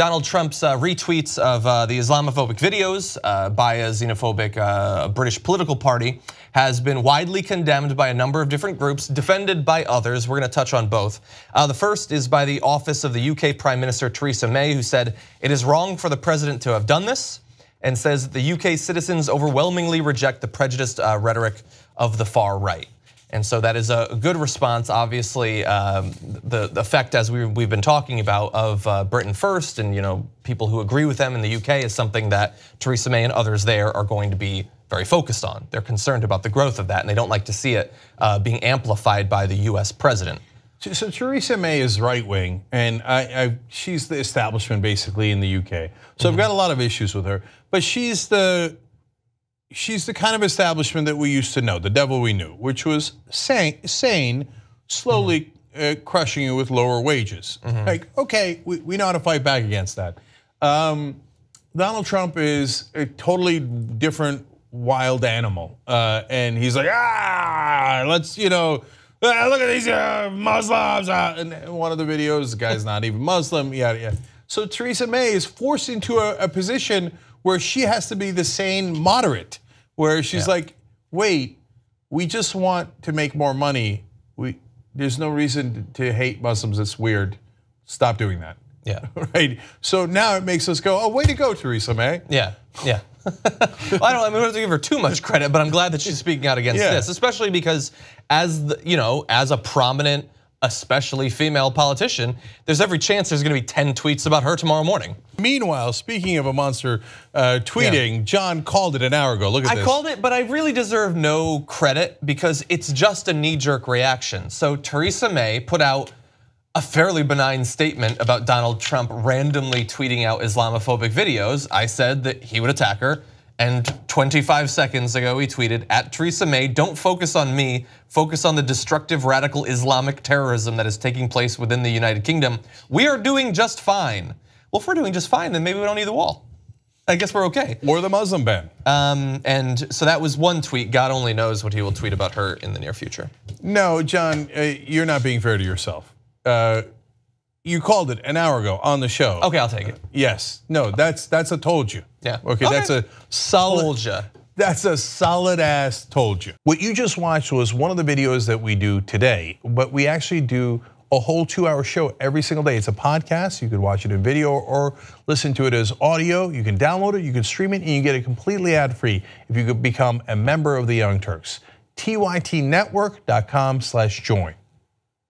Donald Trump's retweets of the Islamophobic videos by a xenophobic British political party has been widely condemned by a number of different groups, defended by others. We're going to touch on both. The first is by the office of the UK Prime Minister Theresa May, who said it is wrong for the president to have done this, and says the UK citizens overwhelmingly reject the prejudiced rhetoric of the far right. And so that is a good response. Obviously, the effect, as we've been talking about, of Britain First and people who agree with them in the UK is something that Theresa May and others there are going to be very focused on. They're concerned about the growth of that, and they don't like to see it being amplified by the US president. So Theresa May is right wing, and she's the establishment basically in the UK. So I've got a lot of issues with her, but she's the kind of establishment that we used to know, the devil we knew, which was sane, slowly crushing you with lower wages. Like, okay, we know how to fight back against that. Donald Trump is a totally different wild animal, and he's like, let's look at these Muslims. In one of the videos, the guy's not even Muslim. Yeah. So Theresa May is forced into a position where she has to be the sane moderate, where she's like, wait, we just want to make more money. There's no reason to hate Muslims, it's weird. Stop doing that. Yeah. Right, so now it makes us go, oh, way to go, Theresa May. Yeah. I don't have to give her too much credit, but I'm glad that she's speaking out against this, especially because as a prominent, especially female politician, there's every chance there's gonna be 10 tweets about her tomorrow morning. Meanwhile, speaking of a monster tweeting, John called it an hour ago, look at this. I called it, but I really deserve no credit because it's just a knee-jerk reaction. So Theresa May put out a fairly benign statement about Donald Trump randomly tweeting out Islamophobic videos. I said that he would attack her, and 25 seconds ago he tweeted, at Theresa May, don't focus on me, focus on the destructive radical Islamic terrorism that is taking place within the United Kingdom. We are doing just fine. Well, if we're doing just fine, then maybe we don't need the wall. I guess we're okay. Or the Muslim ban. And so that was one tweet. God only knows what he will tweet about her in the near future. No, John, you're not being fair to yourself. You called it an hour ago on the show. Okay, I'll take it. Yes. No, that's a told you. Yeah. Okay. That's a solid. Told ya. That's a solid ass told you. What you just watched was one of the videos that we do today, but we actually do a whole 2-hour show every single day. It's a podcast. You could watch it in video or listen to it as audio. You can download it, you can stream it, and you get it completely ad-free if you could become a member of the Young Turks. tytnetwork.com/join.